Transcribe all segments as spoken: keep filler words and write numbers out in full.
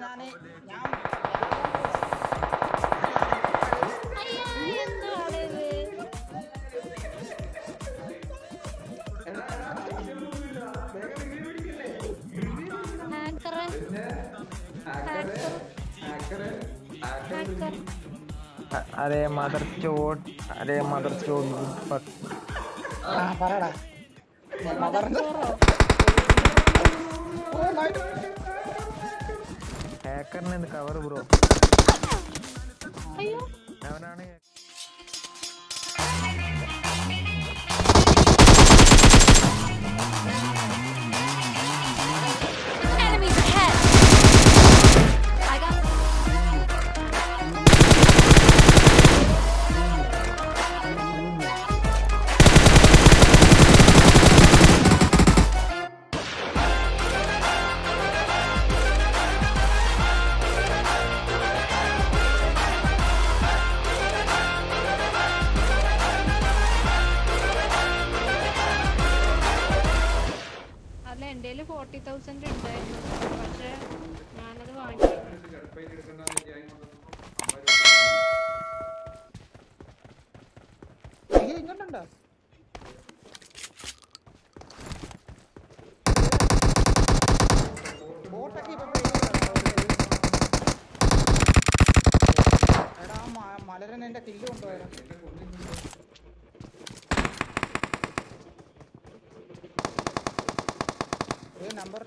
बनाने अरे मदर चोट अरे मदर चोट पर आ परड़ा मदर चोट ओ लाइट हैकर ने कवर ब्रो अयो नवनाने forty thousand ഉണ്ടായിരുന്നു പക്ഷേ ഞാനത് വാങ്ങി ഇങ്ങേ ഇങ്ങണ്ടോ ബോട്ടക്കി എടാ മലരൻ എൻ്റെ കില്ല് കൊണ്ടുപോയടാ number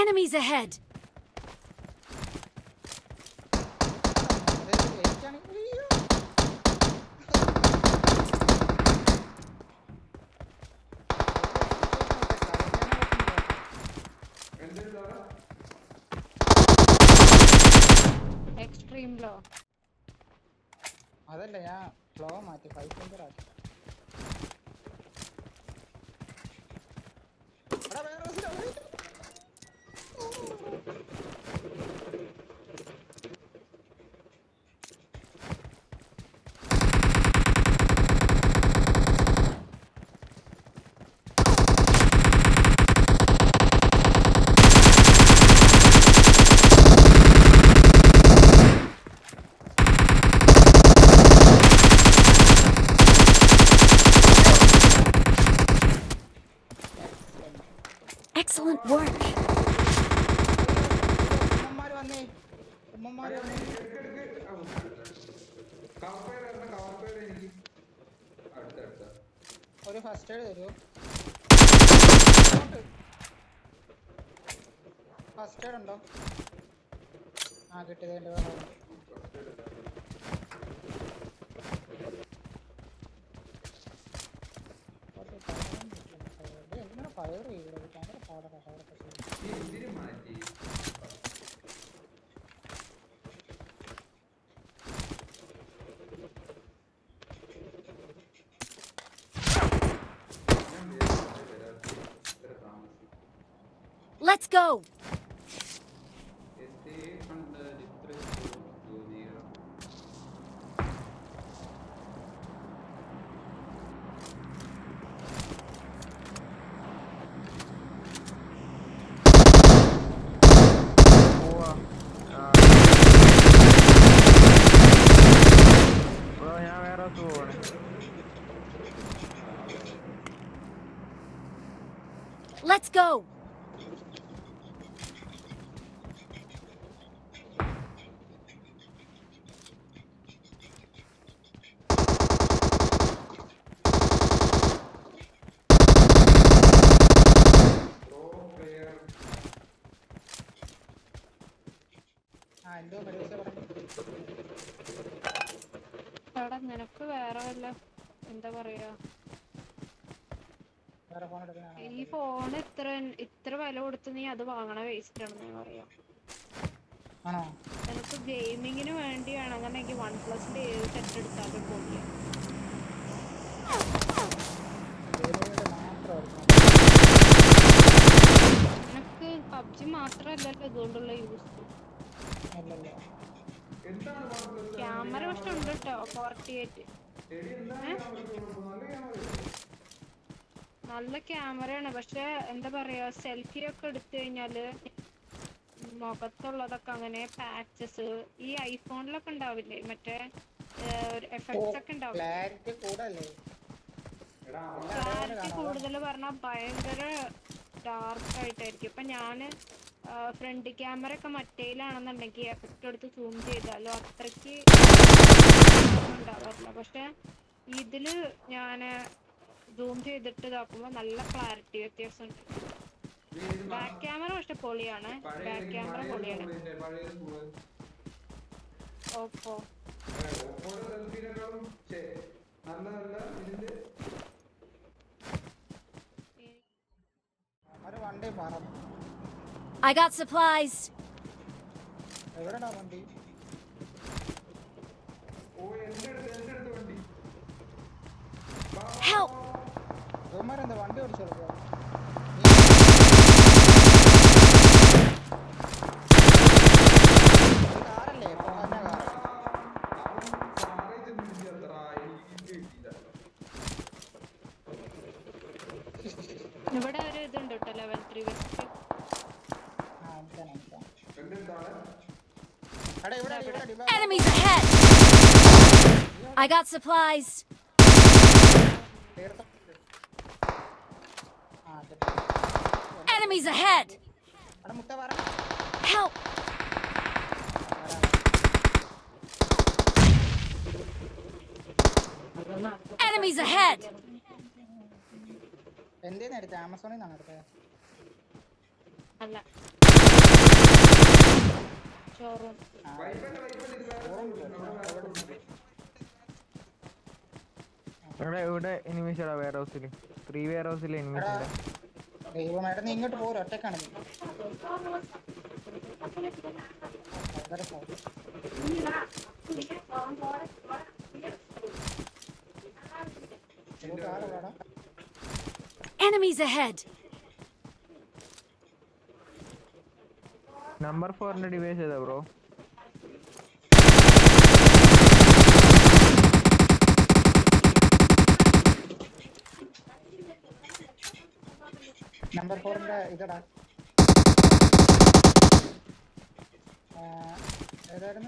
Enemies ahead. Extreme blow. Adalla ya blow maati five hundred aaki. Ada vera vera. Excellent work. First aid undo aa kittidende vara fire reedu camera powder powder ee indire maati Let's go. Let's go. എടാ നിനക്ക് വേറെ വല്ല എന്താ പറയാ ഈ phone ഇത്ര ഇത്ര വില കൊടുത്ത് നീ അത് വാങ്ങണ വേസ്റ്റ് ആണെന്ന് പറയാം. നിനക്ക് ഗെയിമിങ്ങിന് വേണ്ടിയാണ് അങ്ങനെ വൺ പ്ലസിന്റെ ഏത് സെറ്റ് എടുത്താലും പോകില്ല. നിനക്ക് പബ്ജി മാത്രല്ലല്ലോ ഇതുകൊണ്ടുള്ള യൂസ്. ക്യാമറ പക്ഷെ ഉണ്ട് കേട്ടോ ഫോർട്ടി എയ്റ്റ്. നല്ല ക്യാമറയാണ് പക്ഷെ എന്താ പറയാ സെൽഫി ഒക്കെ എടുത്തു കഴിഞ്ഞാല് മുഖത്തുള്ളതൊക്കെ അങ്ങനെ പാച്ചസ് ഈ ഐഫോണിലൊക്കെ ഉണ്ടാവില്ലേ മറ്റേ എഫക്ട്സ് ഒക്കെ ഉണ്ടാവും. ക്ലാരിറ്റി കൂടുതൽ പറഞ്ഞാൽ ഭയങ്കര ഡാർക്ക് ആയിട്ടായിരിക്കും. ഇപ്പൊ ഞാന് ഫ്രണ്ട് ക്യാമറ ഒക്കെ മറ്റേലാണെന്നുണ്ടെങ്കിൽ എഫക്ട് എടുത്ത് സൂം ചെയ്താലും അത്രയ്ക്ക് ഉണ്ടാവാറില്ല. പക്ഷെ ഇതില് ഞാൻ സൂം ചെയ്തിട്ട് ഇതാക്കുമ്പോൾ നല്ല ക്ലാരിറ്റി വ്യത്യാസം ഉണ്ട്. ബാക്ക് ക്യാമറ പക്ഷെ പൊളിയാണ്, ബാക്ക് ക്യാമറ പൊളിയാണ്. Oppo I got supplies. Evada na vandi. Oh, endu endu endu vandi. Help. Romar and vandi odichirukku. Kaaralle poganna kaara. Kaare thindilla thara endu idilla. Evada oru idundu utta level three vest. Enemies ahead! I got supplies! Enemies ahead! Help! Enemies ahead! Allah. ചോറും ഇവിടെ ഇവിടെ enemies ആണ് wear ഹൗസിൽ three wear ഹൗസിൽ enemies ഉണ്ട്. ദൈവം എടാ നീ ഇങ്ങോട്ട് പോര് ഒറ്റക്കാണ് നീ. Enemies ahead. Number four ने डिवाइस है ब्रो. Number four ने इधर आ. इधर ना. I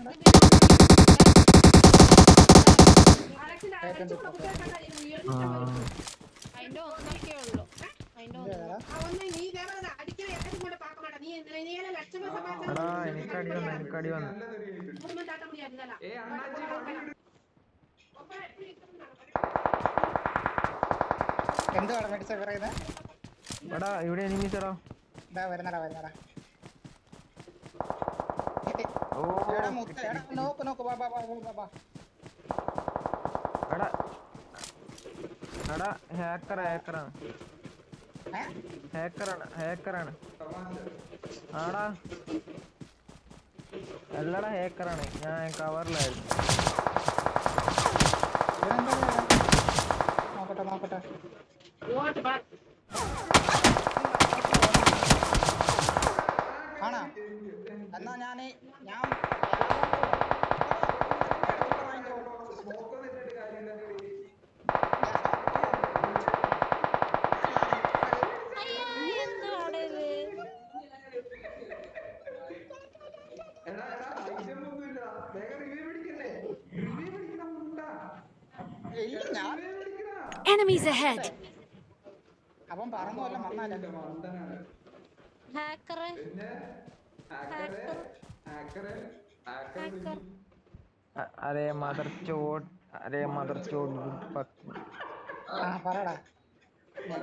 know नहीं क्या बोलो. I know. अवन्ना नहीं क्या बोला आदिके यार तुम्हारे पास ഹാക്കറാണ് ഹാക്കറാണ് ഹാക്കറാണ് ആടാ അല്ലടാ ഹാക്കറാണ് ഞാൻ കവറിലായിരുന്നു. നോക്കട്ടെ നോക്കട്ടെ ആണോ എന്നാ ഞാൻ ഞാൻ Enemies ahead. അപ്പം പറഞ്ഞു വല്ല വന്നാലോ ഹാക്കർ ഹാക്കർ ഹാക്കർ ഹാക്കർ अरे मदर चोट अरे मदर चोट हां പറടാ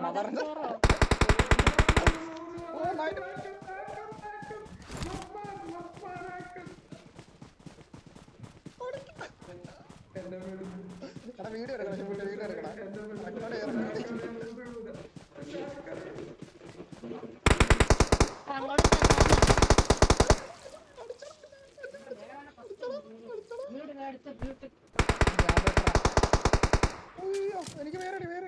मदर चोट ഓ ലൈറ്റ് എടാ വീഡിയോ എടുക്കടാ വീഡിയോ എടുക്കടാ അങ്ങോട്ട് വീഡിയോ എടുത്ത ബ്യൂട്ടി അയ്യോ എനിക്ക് വേറെ വേറെ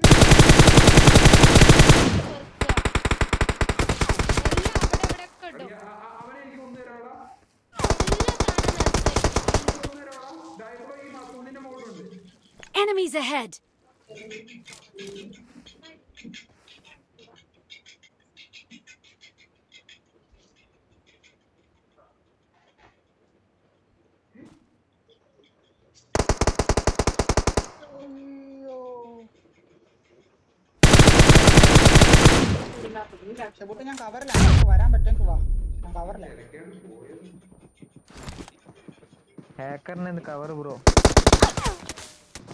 Enemies ahead. Sebut yang cover lah, keluaran betul keluar. Yang cover lah. Hacker nih cover bro.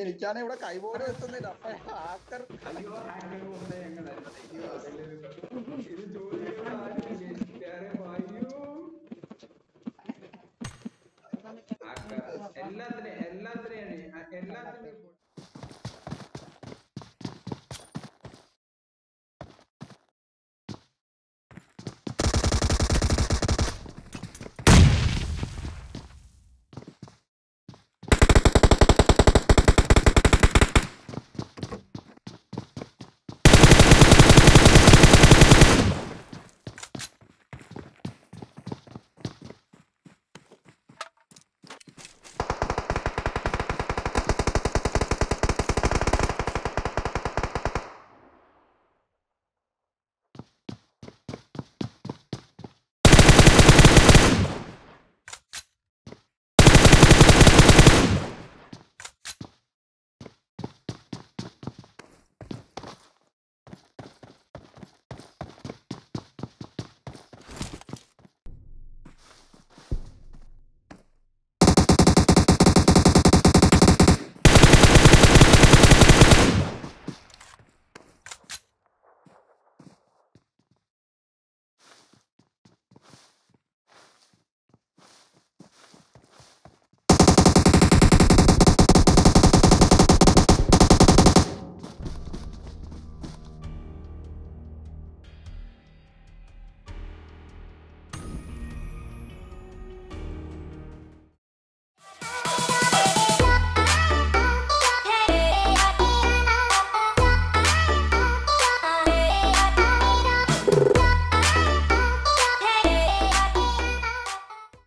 എനിക്കാണ് ഇവിടെ കൈബോർഡ് എത്തുന്നില്ല അപ്പൊ ഹാക്കർ അയ്യോ ഹാക്കർ വന്നേ എങ്ങനെ അയ്യോ ഇത് ജോലി ആരെ വായോ ഹാക്കർ എല്ലാത്തിനെ എല്ലാത്തിനെയാണ് എല്ലാത്തിനെ